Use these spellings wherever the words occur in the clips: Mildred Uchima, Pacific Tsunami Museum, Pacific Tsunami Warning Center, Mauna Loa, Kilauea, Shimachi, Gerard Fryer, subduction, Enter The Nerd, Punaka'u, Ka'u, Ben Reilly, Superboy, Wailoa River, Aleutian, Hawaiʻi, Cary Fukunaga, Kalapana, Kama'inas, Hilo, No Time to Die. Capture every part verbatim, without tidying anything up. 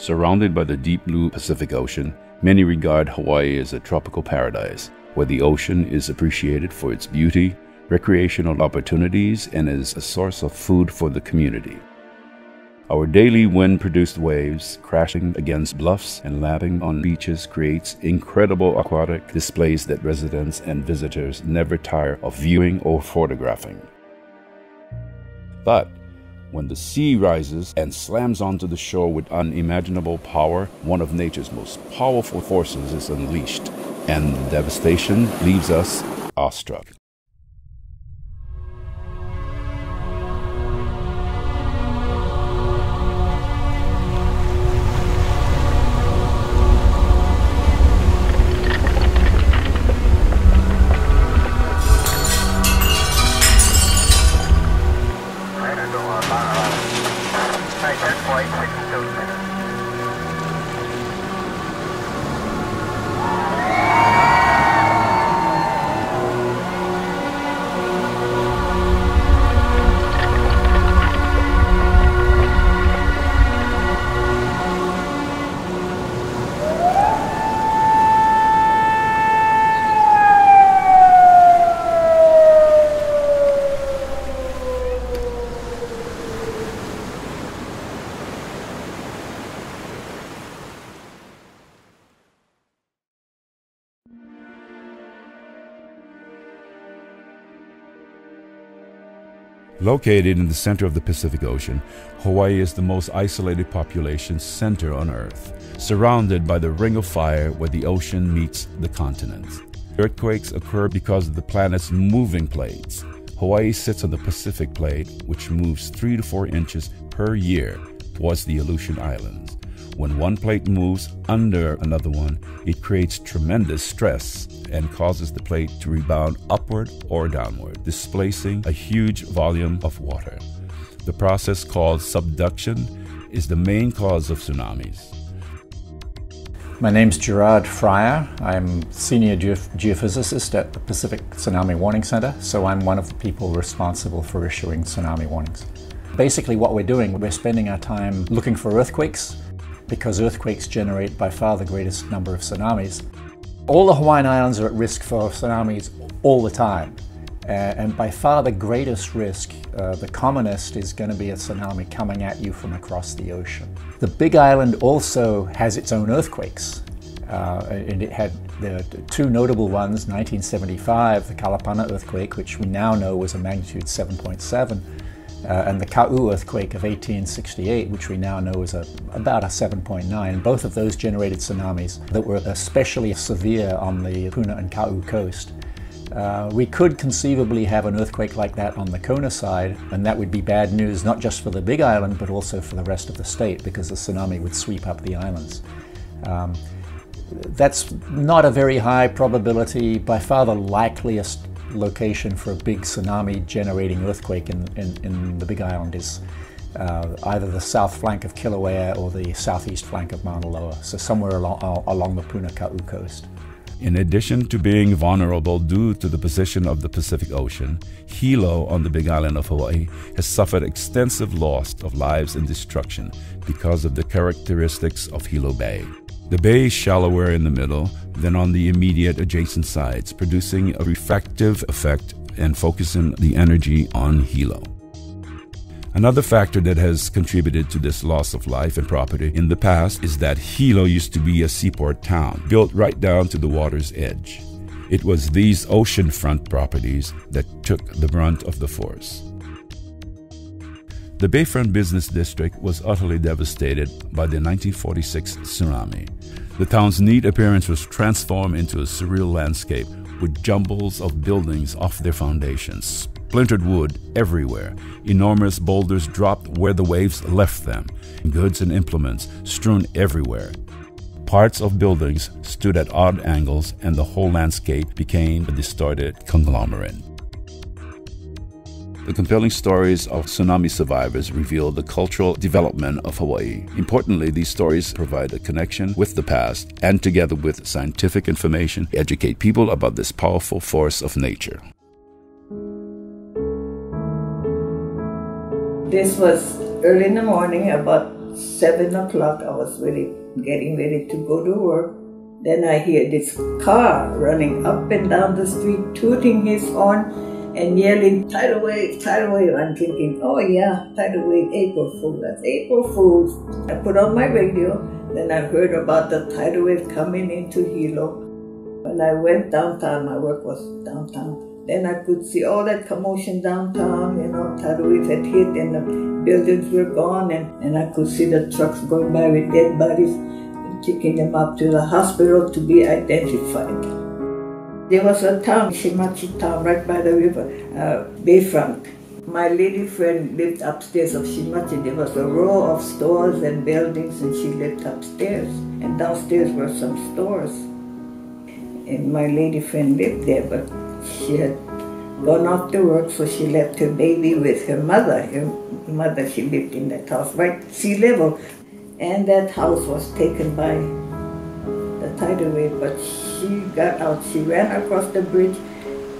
Surrounded by the deep blue Pacific Ocean, many regard Hawaii as a tropical paradise, where the ocean is appreciated for its beauty, recreational opportunities, and as a source of food for the community. Our daily wind-produced waves crashing against bluffs and lapping on beaches creates incredible aquatic displays that residents and visitors never tire of viewing or photographing. But when the sea rises and slams onto the shore with unimaginable power, one of nature's most powerful forces is unleashed, and the devastation leaves us awestruck. Located in the center of the Pacific Ocean, Hawaii is the most isolated population center on Earth, surrounded by the Ring of Fire where the ocean meets the continent. Earthquakes occur because of the planet's moving plates. Hawaii sits on the Pacific plate, which moves three to four inches per year towards the Aleutian Islands. When one plate moves under another one, it creates tremendous stress and causes the plate to rebound upward or downward, displacing a huge volume of water. The process, called subduction, is the main cause of tsunamis. My name's Gerard Fryer. I'm senior geoph geophysicist at the Pacific Tsunami Warning Center, so I'm one of the people responsible for issuing tsunami warnings. Basically what we're doing, we're spending our time looking for earthquakes, because earthquakes generate by far the greatest number of tsunamis. All the Hawaiian Islands are at risk for tsunamis all the time. Uh, and by far the greatest risk, uh, the commonest, is going to be a tsunami coming at you from across the ocean. The Big Island also has its own earthquakes. Uh, and it had the two notable ones, nineteen seventy-five, the Kalapana earthquake, which we now know was a magnitude seven point seven. Uh, and the Ka'u earthquake of eighteen sixty-eight, which we now know is a, about a seven point nine. Both of those generated tsunamis that were especially severe on the Puna and Ka'u coast. Uh, we could conceivably have an earthquake like that on the Kona side, and that would be bad news not just for the Big Island, but also for the rest of the state, because the tsunami would sweep up the islands. Um, that's not a very high probability, by far the likeliest location for a big tsunami generating earthquake in, in, in the Big Island is uh, either the south flank of Kilauea or the southeast flank of Mauna Loa, so somewhere along, along the Punaka'u coast. In addition to being vulnerable due to the position of the Pacific Ocean, Hilo on the Big Island of Hawaii has suffered extensive loss of lives and destruction because of the characteristics of Hilo Bay. The bay is shallower in the middle than on the immediate adjacent sides, producing a refractive effect and focusing the energy on Hilo. Another factor that has contributed to this loss of life and property in the past is that Hilo used to be a seaport town, built right down to the water's edge. It was these oceanfront properties that took the brunt of the force. The Bayfront Business District was utterly devastated by the nineteen forty-six tsunami. The town's neat appearance was transformed into a surreal landscape with jumbles of buildings off their foundations, splintered wood everywhere, enormous boulders dropped where the waves left them, goods and implements strewn everywhere. Parts of buildings stood at odd angles and the whole landscape became a distorted conglomerate. The compelling stories of tsunami survivors reveal the cultural development of Hawaii. Importantly, these stories provide a connection with the past and, together with scientific information, educate people about this powerful force of nature. This was early in the morning, about around seven o'clock, I was really getting ready to go to work. Then I hear this car running up and down the street, tooting his horn and yelling, tidal wave, tidal wave. I'm thinking, oh yeah, tidal wave, April Fool, that's April Fool's. I put on my radio, then I heard about the tidal wave coming into Hilo. When I went downtown, my work was downtown, then I could see all that commotion downtown, you know, tidal waves had hit and the buildings were gone, and, and I could see the trucks going by with dead bodies, taking them up to the hospital to be identified. There was a town, Shimachi town, right by the river, uh, Bayfront. My lady friend lived upstairs of Shimachi. There was a row of stores and buildings, and she lived upstairs. And downstairs were some stores. And my lady friend lived there, but she had gone off to work, so she left her baby with her mother. Her mother, she lived in that house, right sea level. And that house was taken by the tidal wave, but she got out, she ran across the bridge,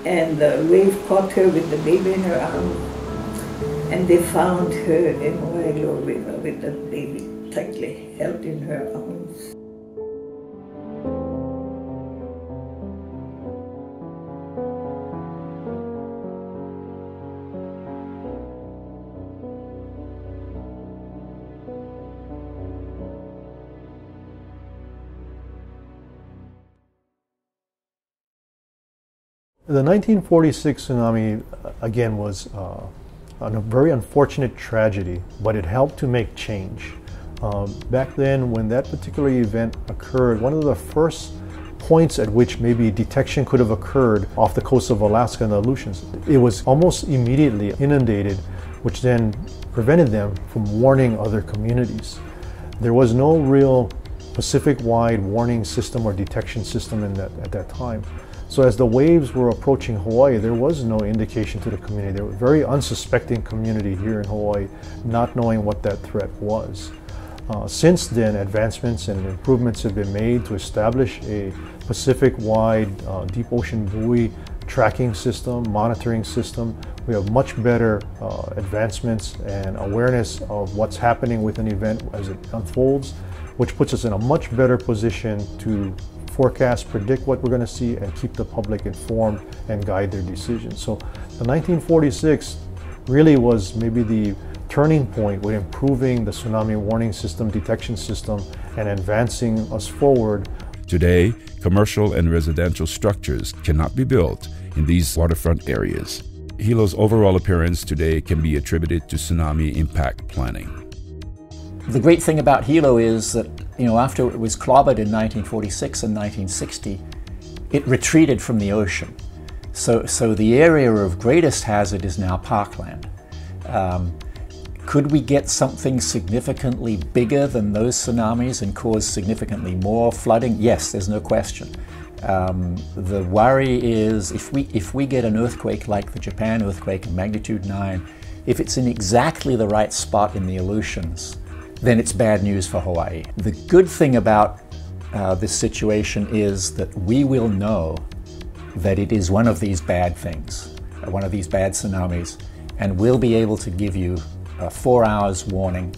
and the wave caught her with the baby in her arms. And they found her in Wailoa River with the baby tightly held in her arms. The nineteen forty-six tsunami, again, was uh, a very unfortunate tragedy, but it helped to make change. Uh, back then, when that particular event occurred, one of the first points at which maybe detection could have occurred off the coast of Alaska and the Aleutians, it was almost immediately inundated, which then prevented them from warning other communities. There was no real Pacific-wide warning system or detection system in that, at that time. So as the waves were approaching Hawaii, there was no indication to the community. There was a very unsuspecting community here in Hawaii, not knowing what that threat was. Uh, since then, advancements and improvements have been made to establish a Pacific-wide uh, deep ocean buoy tracking system, monitoring system. We have much better uh, advancements and awareness of what's happening with an event as it unfolds, which puts us in a much better position to forecast, predict what we're going to see, and keep the public informed and guide their decisions. So the nineteen forty-six really was maybe the turning point with improving the tsunami warning system, detection system, and advancing us forward. Today, commercial and residential structures cannot be built in these waterfront areas. Hilo's overall appearance today can be attributed to tsunami impact planning. The great thing about Hilo is that, you know, after it was clobbered in nineteen forty-six and nineteen sixty, it retreated from the ocean. So, so the area of greatest hazard is now parkland. Um, could we get something significantly bigger than those tsunamis and cause significantly more flooding? Yes, there's no question. Um, the worry is if we, if we get an earthquake like the Japan earthquake of magnitude nine, if it's in exactly the right spot in the Aleutians, then it's bad news for Hawaii. The good thing about uh, this situation is that we will know that it is one of these bad things, one of these bad tsunamis, and we'll be able to give you a four hours warning.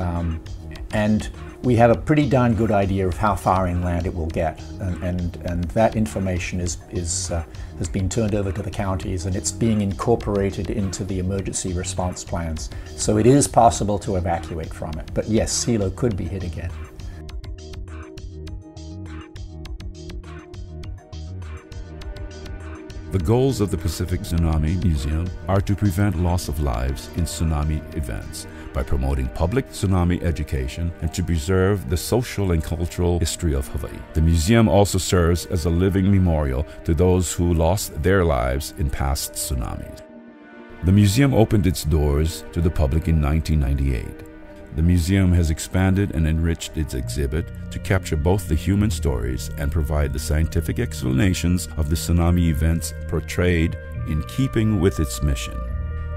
Um, and we have a pretty darn good idea of how far inland it will get. And, and, and that information is, is, uh, has been turned over to the counties, and it's being incorporated into the emergency response plans. So it is possible to evacuate from it. But yes, Hilo could be hit again. The goals of the Pacific Tsunami Museum are to prevent loss of lives in tsunami events by promoting public tsunami education and to preserve the social and cultural history of Hawaii. The museum also serves as a living memorial to those who lost their lives in past tsunamis. The museum opened its doors to the public in nineteen ninety-eight. The museum has expanded and enriched its exhibit to capture both the human stories and provide the scientific explanations of the tsunami events portrayed in keeping with its mission.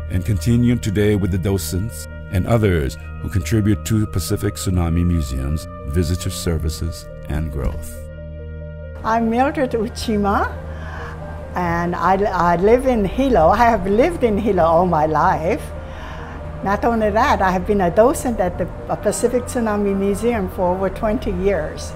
And continue today with the docents and others who contribute to Pacific Tsunami Museum's visitor services and growth. I'm Mildred Uchima, and I, I live in Hilo. I have lived in Hilo all my life. Not only that, I have been a docent at the Pacific Tsunami Museum for over twenty years.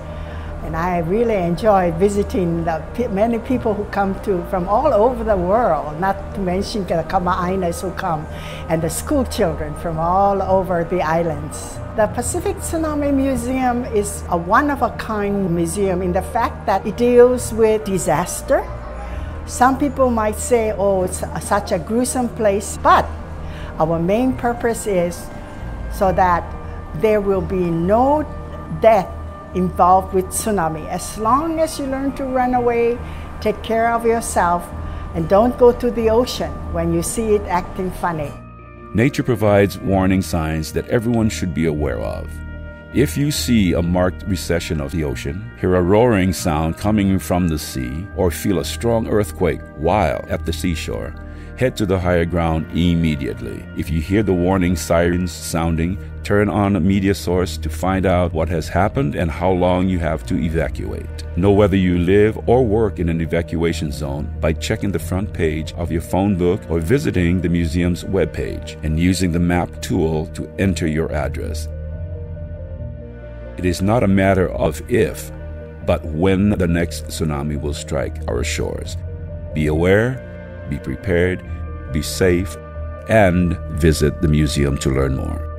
And I really enjoy visiting the many people who come to from all over the world, not to mention the Kama'inas who come, and the school children from all over the islands. The Pacific Tsunami Museum is a one-of-a-kind museum in the fact that it deals with disaster. Some people might say, oh, it's such a gruesome place, but our main purpose is so that there will be no death involved with tsunami. As long as you learn to run away, take care of yourself, and don't go to the ocean when you see it acting funny. Nature provides warning signs that everyone should be aware of. If you see a marked recession of the ocean, hear a roaring sound coming from the sea, or feel a strong earthquake while at the seashore, head to the higher ground immediately. If you hear the warning sirens sounding, turn on a media source to find out what has happened and how long you have to evacuate. Know whether you live or work in an evacuation zone by checking the front page of your phone book or visiting the museum's webpage and using the map tool to enter your address. It is not a matter of if, but when the next tsunami will strike our shores. Be aware, be prepared, be safe, and visit the museum to learn more.